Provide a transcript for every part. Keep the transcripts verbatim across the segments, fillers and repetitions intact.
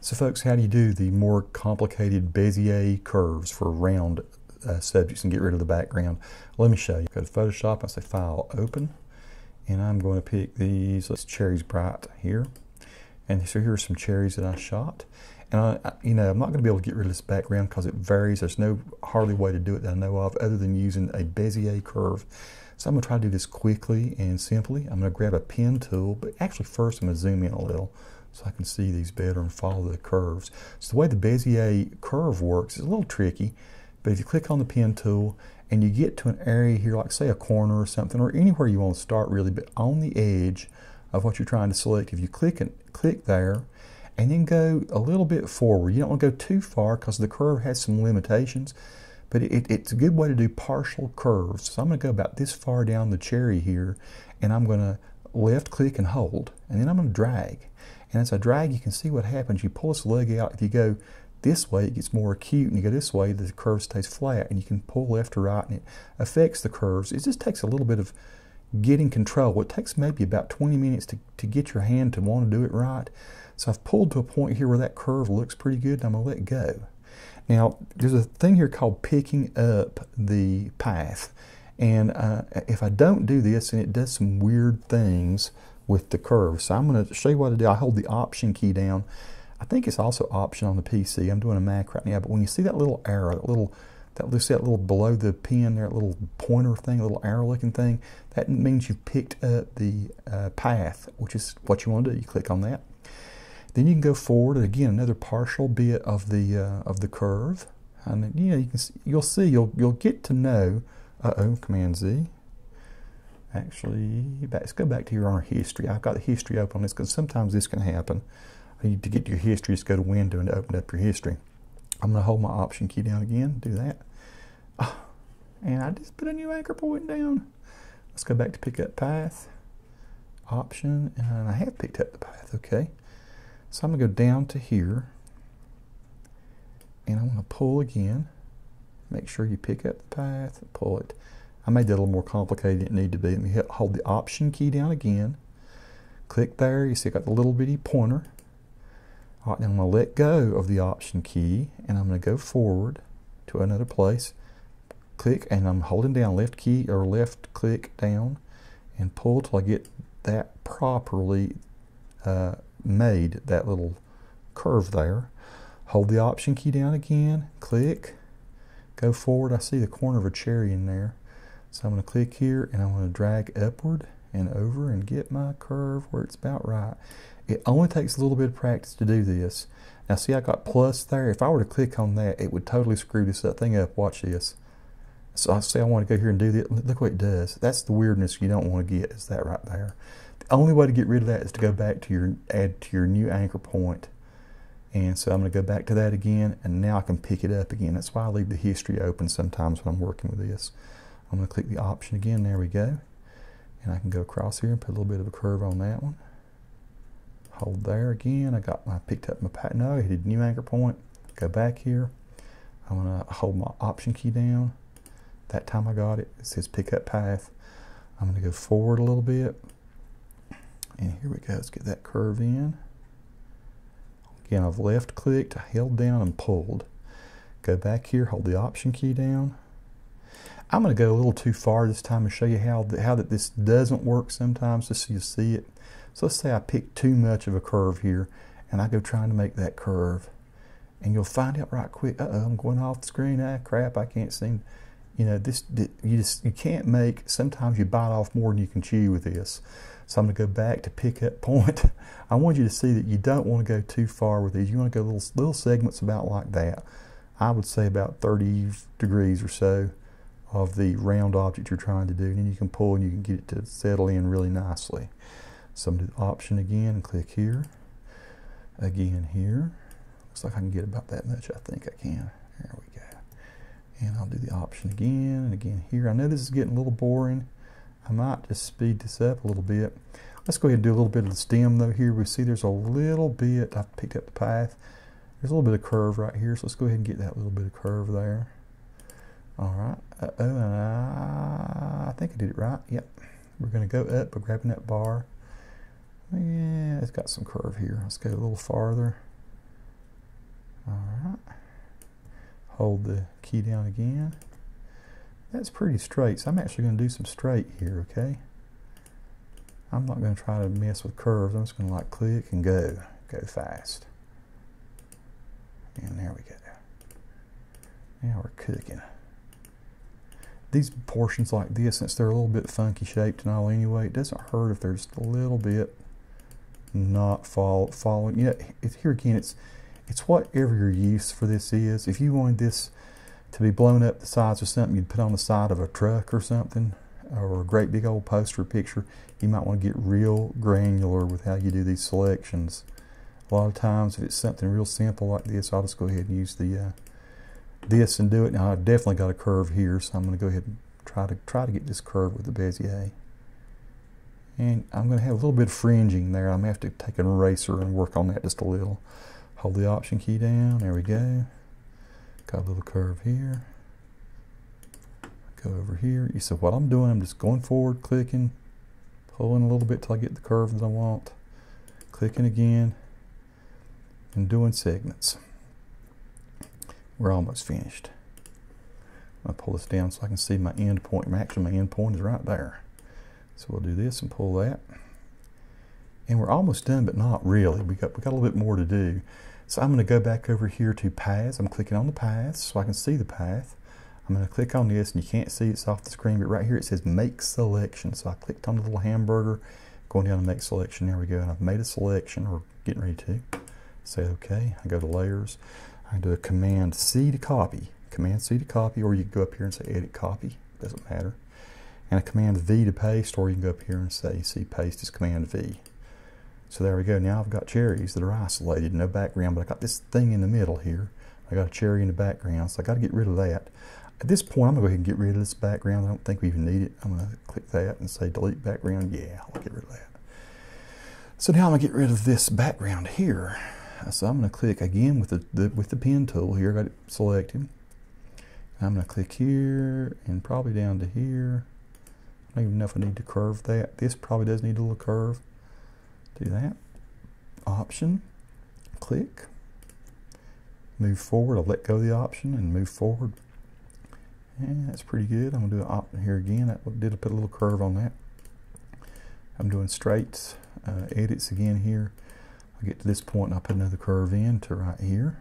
So folks, how do you do the more complicated Bezier curves for round uh, subjects and get rid of the background? Let me show you. Go to Photoshop, I say File, Open, and I'm going to pick these, let's cherries bright here. And so here are some cherries that I shot. And I, I, you know, I'm not going to be able to get rid of this background because it varies. There's no hardly way to do it that I know of other than using a Bezier curve. So I'm going to try to do this quickly and simply. I'm going to grab a pen tool, but actually first I'm going to zoom in a little so I can see these better and follow the curves. So the way the Bezier curve works is a little tricky, but if you click on the pen tool and you get to an area here, like say a corner or something, or anywhere you want to start really, but on the edge of what you're trying to select, if you click and click there, and then go a little bit forward. You don't want to go too far because the curve has some limitations, but it, it, it's a good way to do partial curves. So I'm going to go about this far down the cherry here, and I'm going to left click and hold, and then I'm going to drag. And as I drag, you can see what happens. You pull this leg out. If you go this way, it gets more acute, and you go this way, the curve stays flat, and you can pull left or right, and it affects the curves. It just takes a little bit of getting control. It takes maybe about twenty minutes to, to get your hand to want to do it right. So I've pulled to a point here where that curve looks pretty good, and I'm going to let go. Now, there's a thing here called picking up the path. And uh, if I don't do this, and it does some weird things with the curve. So I'm going to show you what to do. I hold the Option key down. I think it's also Option on the P C. I'm doing a Mac right now, but when you see that little arrow, that little That little below the pen there, little pointer thing, little arrow looking thing, that means you've picked up the uh, path, which is what you want to do. You click on that. Then you can go forward, and again, another partial bit of the uh, of the curve. And then, you know, you can see, you'll see, you'll you'll get to know. Uh oh, Command Z. Actually, back, let's go back to your own history. I've got the history open on this because sometimes this can happen. You need to get to your history, just go to Window and open up your history. I'm going to hold my Option key down again, do that. Oh, and I just put a new anchor point down. Let's go back to pick up path, Option, and I have picked up the path, okay. So I'm going to go down to here, and I'm going to pull again. Make sure you pick up the path, pull it. I made that a little more complicated than it needed to be. Let me hold the Option key down again. Click there, you see I got the little bitty pointer. All right, now I'm going to let go of the Option key, and I'm going to go forward to another place, click, and I'm holding down left key or left click down and pull till I get that properly uh, made, that little curve there. Hold the Option key down again, click, go forward. I see the corner of a cherry in there, so I'm going to click here and I'm going to drag upward and over and get my curve where it's about right. It only takes a little bit of practice to do this. Now see, I got plus there. If I were to click on that, it would totally screw this thing up. Watch this. So I say I want to go here and do this. Look what it does. That's the weirdness you don't want to get, is that right there. The only way to get rid of that is to go back to your, add to your new anchor point. And so I'm going to go back to that again, and now I can pick it up again. That's why I leave the history open sometimes when I'm working with this. I'm going to click the Option again. There we go. And I can go across here and put a little bit of a curve on that one. Hold there again. I got my picked up my path. No, I hit new anchor point. Go back here. I want to hold my Option key down. That time I got it. It says pick up path. I'm going to go forward a little bit. And here we go. Let's get that curve in. Again, I've left clicked, I held down and pulled. Go back here. Hold the Option key down. I'm going to go a little too far this time and show you how the, how that this doesn't work sometimes, just so you see it. So let's say I pick too much of a curve here, and I go trying to make that curve, and you'll find out right quick. Uh-oh, I'm going off the screen. Ah, crap! I can't seem. You know, this you just you can't make. Sometimes you bite off more than you can chew with this. So I'm going to go back to pick up point. I want you to see that you don't want to go too far with these. You want to go little little segments about like that. I would say about thirty degrees or so of the round object you're trying to do, and then you can pull and you can get it to settle in really nicely. So I'm going to do the Option again and click here. Again here. Looks like I can get about that much. I think I can. There we go. And I'll do the Option again and again here. I know this is getting a little boring. I might just speed this up a little bit. Let's go ahead and do a little bit of the stem though here. We see there's a little bit. I've picked up the path. There's a little bit of curve right here. So let's go ahead and get that little bit of curve there. All right. Uh-oh. And I think I did it right. Yep. We're going to go up by grabbing that bar. Yeah, it's got some curve here. Let's go a little farther. hold the key down again. That's pretty straight, so I'm actually going to do some straight here, okay? I'm not going to try to mess with curves. I'm just going to like click and go, go fast. And there we go. Now we're cooking. These portions like this, since they're a little bit funky shaped and all anyway, it doesn't hurt if there's a little bit not fall, following. You know, it's, here again, it's, it's whatever your use for this is. If you wanted this to be blown up the sides or something, you'd put on the side of a truck or something, or a great big old poster picture, you might want to get real granular with how you do these selections. A lot of times, if it's something real simple like this, I'll just go ahead and use the uh, this and do it. Now I've definitely got a curve here, so I'm going to go ahead and try to try to get this curve with the Bezier. And I'm going to have a little bit of fringing there. I'm going to have to take an eraser and work on that just a little. Hold the Option key down. There we go. Got a little curve here. Go over here. You see what I'm doing? I'm just going forward, clicking, pulling a little bit till I get the curve that I want. Clicking again, and doing segments. We're almost finished. I'm gonna pull this down so I can see my end point. Actually, my end point is right there. So we'll do this and pull that. And we're almost done, but not really. We got we got a little bit more to do. So I'm gonna go back over here to paths. I'm clicking on the paths so I can see the path. I'm gonna click on this, and you can't see it's off the screen, but right here it says make selection. So I clicked on the little hamburger, going down to make selection. There we go, and I've made a selection, or getting ready to. Say okay, I go to layers. I do a command C to copy, command C to copy, or you can go up here and say edit copy, doesn't matter. And a command V to paste, or you can go up here and say see paste is command V. So there we go, now I've got cherries that are isolated, no background, but I got this thing in the middle here. I got a cherry in the background, so I got to get rid of that. At this point, I'm going to go ahead and get rid of this background. I don't think we even need it. I'm going to click that and say delete background. Yeah, I'll get rid of that. So now I'm going to get rid of this background here. So I'm going to click again with the, the with the pen tool here. I got it selected. I'm going to click here and probably down to here. I don't even know if I need to curve that. This probably does need a little curve. Do that. Option. Click. Move forward. I'll let go of the option and move forward. And that's pretty good. I'm going to do an option here again. I did put a little curve on that. I'm doing straights, uh, edits again here. I get to this point and I put another curve in to right here.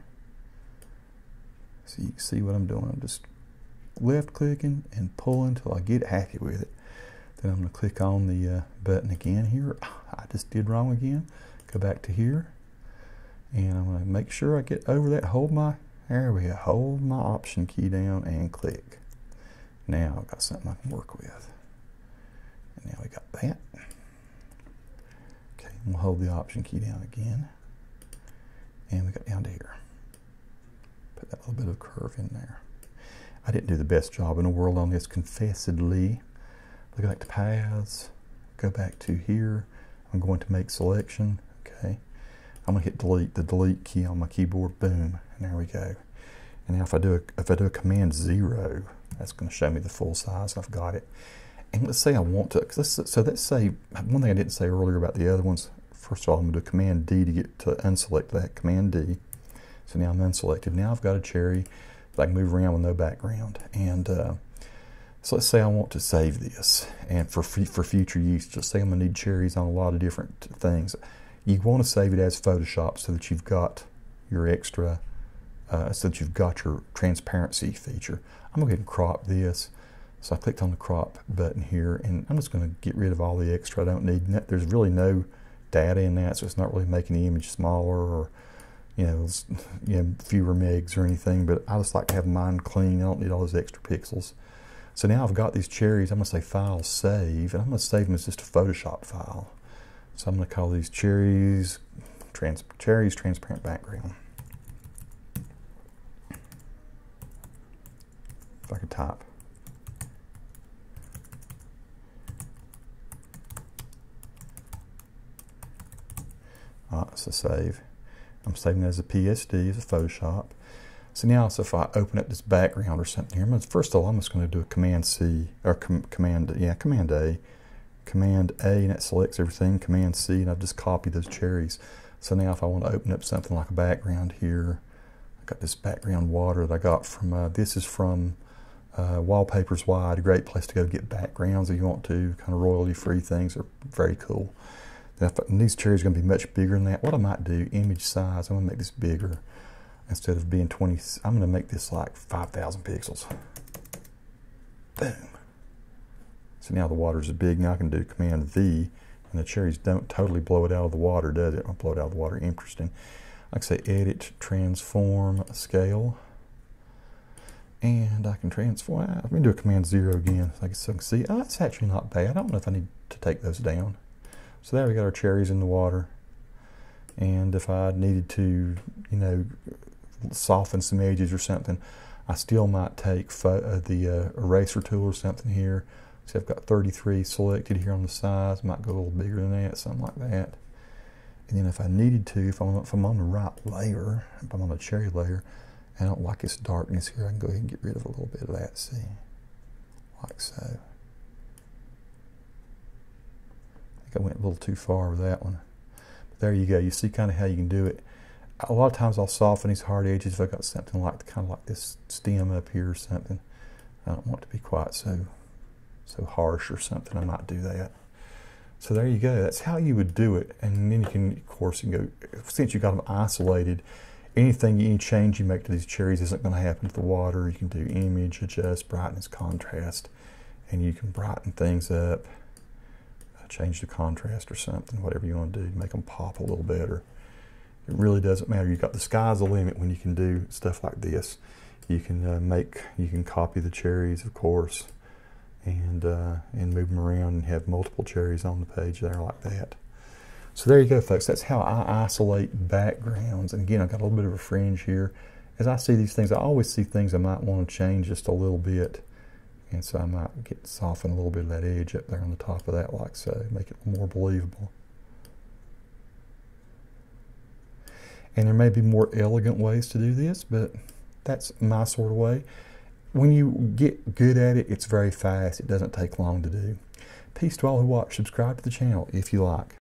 So you can see what I'm doing. I'm just left clicking and pulling until I get happy with it. Then I'm going to click on the uh, button again here. I just did wrong again. Go back to here. And I'm going to make sure I get over that. Hold my, there we go. Hold my option key down and click. Now I've got something I can work with. And now we got that. We'll hold the option key down again, and we got down to here. Put that little bit of curve in there. I didn't do the best job in the world on this, confessedly. Look back to paths, go back to here. I'm going to make selection. Okay, I'm gonna hit delete, the delete key on my keyboard. Boom, and there we go. And now if I do a, if I do a command zero, that's going to show me the full size. I've got it. And let's say I want to, let's, so let's say, one thing I didn't say earlier about the other ones, first of all, I'm going to do Command D to get to unselect that, Command D. So now I'm unselected. Now I've got a cherry that I can move around with no background. And uh, so let's say I want to save this, and for, for future use, just say I'm going to need cherries on a lot of different things. You want to save it as Photoshop so that you've got your extra, uh, so that you've got your transparency feature. I'm going to go ahead and crop this. So I clicked on the crop button here, and I'm just going to get rid of all the extra I don't need. There's really no data in that, so it's not really making the image smaller or, you know, you know, fewer megs or anything, but I just like to have mine clean. I don't need all those extra pixels. So now I've got these cherries. I'm going to say File, Save, and I'm going to save them as just a Photoshop file. So I'm going to call these cherries, trans cherries transparent background. If I could type. Alright, so save. I'm saving it as a P S D, as a Photoshop. So now, so if I open up this background or something here, first of all, I'm just going to do a Command C, or com Command, yeah, Command A. Command A, and that selects everything. Command C, and I've just copied those cherries. So now if I want to open up something like a background here, I Got this background water that I got from, uh, this is from uh, Wallpapers Wide, a great place to go get backgrounds if you want to, kind of royalty free things are very cool. Then I thought, and these cherries are going to be much bigger than that. What I might do, image size, I'm going to make this bigger. Instead of being twenty, I'm going to make this like five thousand pixels. Boom. So now the water's big. Now I can do Command V, and the cherries don't totally blow it out of the water, does it? I'll blow it out of the water. Interesting. I can say edit, transform, scale, and I can transform. I'm going to do a command zero again. So I can see, oh, that's actually not bad. I don't know if I need to take those down. So there we got our cherries in the water. And if I needed to, you know, soften some edges or something, I still might take uh, the uh, eraser tool or something here. So I've got thirty-three selected here on the size. Might go a little bigger than that, something like that. And then if I needed to, if I'm, if I'm on the right layer, if I'm on the cherry layer, I don't like this darkness here, I can go ahead and get rid of a little bit of that, see? Like so. I think I went a little too far with that one. But there you go, you see kind of how you can do it. A lot of times I'll soften these hard edges if I've got something like, kind of like this stem up here or something. I don't want it to be quite so, so harsh or something, I might do that. So there you go, that's how you would do it. And then you can, of course, you can go, since you got them isolated, anything, any change you make to these cherries isn't going to happen to the water. You can do image, adjust, brightness, contrast, and you can brighten things up, change the contrast or something, whatever you want to do to make them pop a little better. It really doesn't matter. You've got the sky's the limit when you can do stuff like this. You can uh, make, you can copy the cherries, of course, and uh, and move them around and have multiple cherries on the page there like that. So there you go, folks. That's how I isolate backgrounds. And again, I've got a little bit of a fringe here. As I see these things, I always see things I might want to change just a little bit. And so I might get soften a little bit of that edge up there on the top of that like so, make it more believable. And there may be more elegant ways to do this, but that's my sort of way. When you get good at it, it's very fast. It doesn't take long to do. Peace to all who watch. Subscribe to the channel if you like.